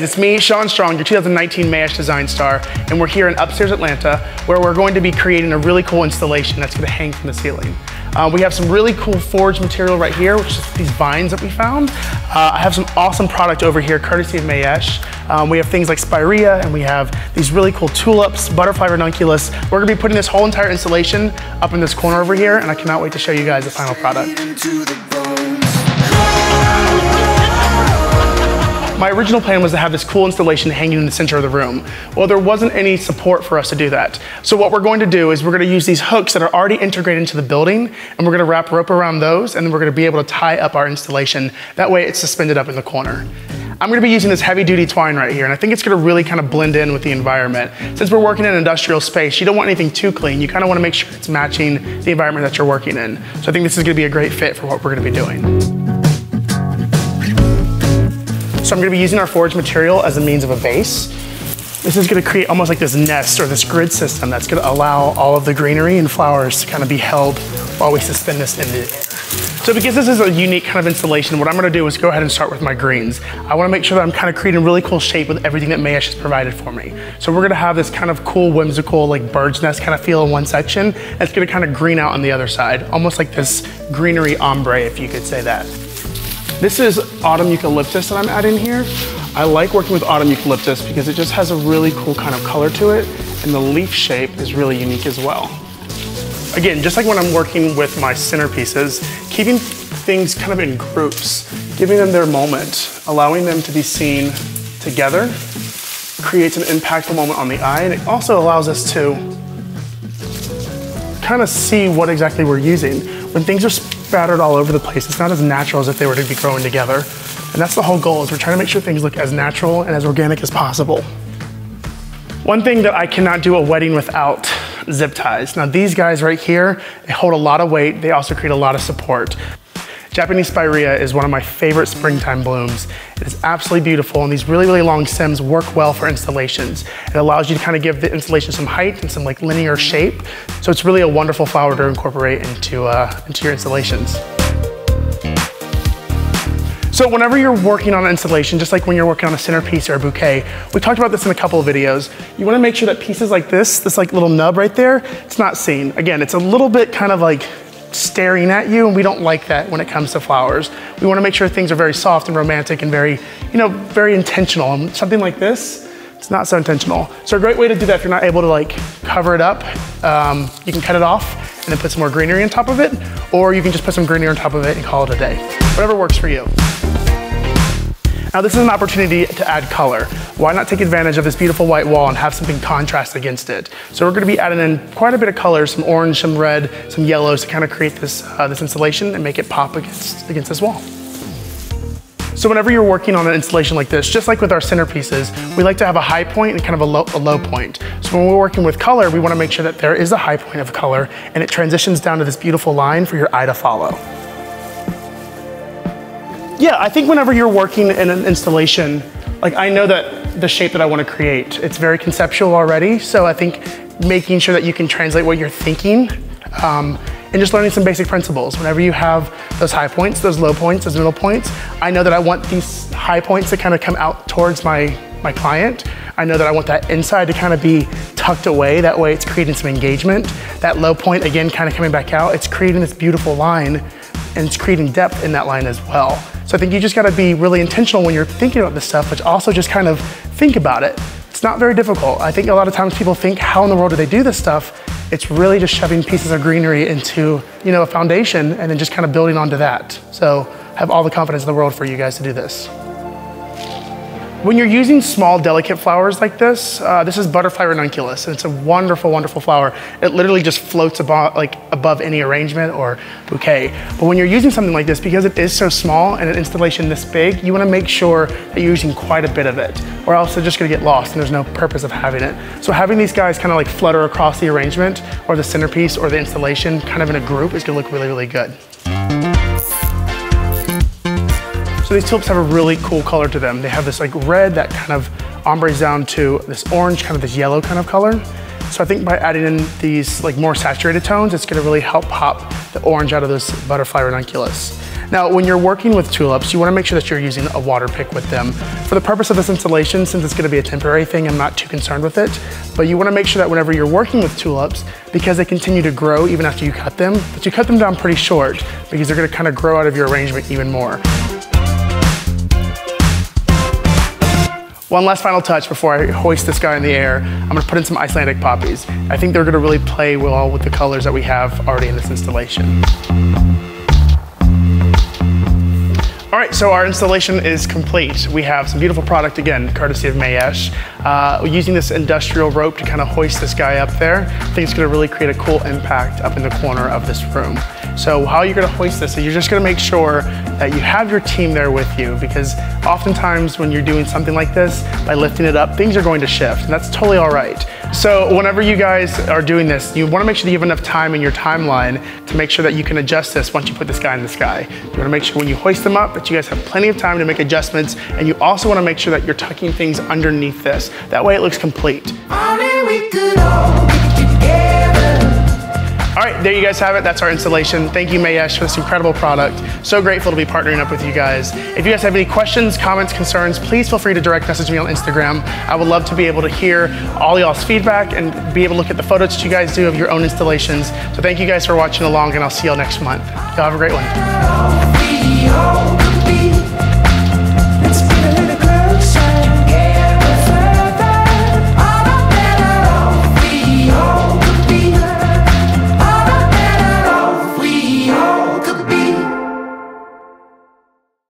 guys, it's me, Sean Strong, your 2019 Mayesh Design Star, and we're here in Upstairs Atlanta, where we're going to be creating a really cool installation that's going to hang from the ceiling. We have some really cool forage material right here, which is these vines that we found. I have some awesome product over here, courtesy of Mayesh. We have things like spirea, and we have these really cool tulips, butterfly ranunculus. We're going to be putting this whole entire installation up in this corner over here, and I cannot wait to show you guys the final product. My original plan was to have this cool installation hanging in the center of the room. Well, there wasn't any support for us to do that. So what we're going to do is we're going to use these hooks that are already integrated into the building, and we're going to wrap rope around those, and then we're going to be able to tie up our installation. That way it's suspended up in the corner. I'm going to be using this heavy duty twine right here, and I think it's going to really kind of blend in with the environment. Since we're working in an industrial space, you don't want anything too clean. You kind of want to make sure it's matching the environment that you're working in. So I think this is going to be a great fit for what we're going to be doing. So I'm going to be using our forage material as a means of a vase. This is going to create almost like this nest or this grid system that's going to allow all of the greenery and flowers to kind of be held while we suspend this in the air. So because this is a unique kind of installation, what I'm going to do is go ahead and start with my greens. I want to make sure that I'm kind of creating a really cool shape with everything that Mayesh has provided for me. So we're going to have this kind of cool, whimsical, like bird's nest kind of feel in one section. That's going to kind of green out on the other side, almost like this greenery ombre, if you could say that. This is autumn eucalyptus that I'm adding here. I like working with autumn eucalyptus because it just has a really cool kind of color to it, and the leaf shape is really unique as well. Again, just like when I'm working with my centerpieces, keeping things kind of in groups, giving them their moment, allowing them to be seen together, creates an impactful moment on the eye, and it also allows us to kind of see what exactly we're using. When things are spattered all over the place, it's not as natural as if they were to be growing together. And that's the whole goal, is we're trying to make sure things look as natural and as organic as possible. One thing that I cannot do a wedding without: zip ties. Now these guys right here, they hold a lot of weight. They also create a lot of support. Japanese Spirea is one of my favorite springtime blooms. It is absolutely beautiful, and these really, really long stems work well for installations. It allows you to kind of give the installation some height and some like linear shape. So it's really a wonderful flower to incorporate into your installations. So whenever you're working on an installation, just like when you're working on a centerpiece or a bouquet, we talked about this in a couple of videos, you wanna make sure that pieces like this like little nub right there, it's not seen. Again, it's a little bit kind of like staring at you, and we don't like that when it comes to flowers. We want to make sure things are very soft and romantic and very, you know, very intentional. And something like this, it's not so intentional. So a great way to do that, if you're not able to like cover it up, you can cut it off and then put some more greenery on top of it, or you can just put some greenery on top of it and call it a day. Whatever works for you. Now this is an opportunity to add color. Why not take advantage of this beautiful white wall and have something contrast against it? So we're gonna be adding in quite a bit of color, some orange, some red, some yellows to kind of create this, this installation and make it pop against this wall. So whenever you're working on an installation like this, just like with our centerpieces, we like to have a high point and kind of a low point. So when we're working with color, we wanna make sure that there is a high point of color and it transitions down to this beautiful line for your eye to follow. Yeah, I think whenever you're working in an installation, like I know that the shape that I want to create, it's very conceptual already. So I think making sure that you can translate what you're thinking and just learning some basic principles. Whenever you have those high points, those low points, those middle points, I know that I want these high points to kind of come out towards my client. I know that I want that inside to kind of be tucked away. That way it's creating some engagement. That low point, again, kind of coming back out, it's creating this beautiful line, and it's creating depth in that line as well. So I think you just gotta be really intentional when you're thinking about this stuff, but also just kind of think about it. It's not very difficult. I think a lot of times people think, how in the world do they do this stuff? It's really just shoving pieces of greenery into, you know, a foundation and then just kind of building onto that. So I have all the confidence in the world for you guys to do this. When you're using small, delicate flowers like this, this is butterfly ranunculus, and it's a wonderful, wonderful flower. It literally just floats above any arrangement or bouquet. But when you're using something like this, because it is so small and an installation this big, you wanna make sure that you're using quite a bit of it, or else they're just gonna get lost and there's no purpose of having it. So having these guys kind of like flutter across the arrangement or the centerpiece or the installation kind of in a group is gonna look really, really good. So these tulips have a really cool color to them. They have this like red that kind of ombres down to this orange, kind of this yellow kind of color. So I think by adding in these like more saturated tones, it's gonna really help pop the orange out of this butterfly ranunculus. Now, when you're working with tulips, you want to make sure that you're using a water pick with them. For the purpose of this installation, since it's going to be a temporary thing, I'm not too concerned with it, but you want to make sure that whenever you're working with tulips, because they continue to grow even after you cut them, that you cut them down pretty short, because they're going to kind of grow out of your arrangement even more. One last final touch before I hoist this guy in the air, I'm gonna put in some Icelandic poppies. I think they're gonna really play well with the colors that we have already in this installation. All right, so our installation is complete. We have some beautiful product, again, courtesy of Mayesh. We're using this industrial rope to kind of hoist this guy up there. I think it's gonna really create a cool impact up in the corner of this room. So how you're gonna hoist this is you're just gonna make sure that you have your team there with you, because oftentimes when you're doing something like this, by lifting it up, things are going to shift, and that's totally all right. So whenever you guys are doing this, you wanna make sure that you have enough time in your timeline to make sure that you can adjust this once you put this guy in the sky. You wanna make sure when you hoist them up that you guys have plenty of time to make adjustments, and you also wanna make sure that you're tucking things underneath this. That way it looks complete. All right, there you guys have it. That's our installation. Thank you, Mayesh, for this incredible product. So grateful to be partnering up with you guys. If you guys have any questions, comments, concerns, please feel free to direct message me on Instagram. I would love to be able to hear all y'all's feedback and be able to look at the photos that you guys do of your own installations. So thank you guys for watching along, and I'll see y'all next month. Y'all have a great one.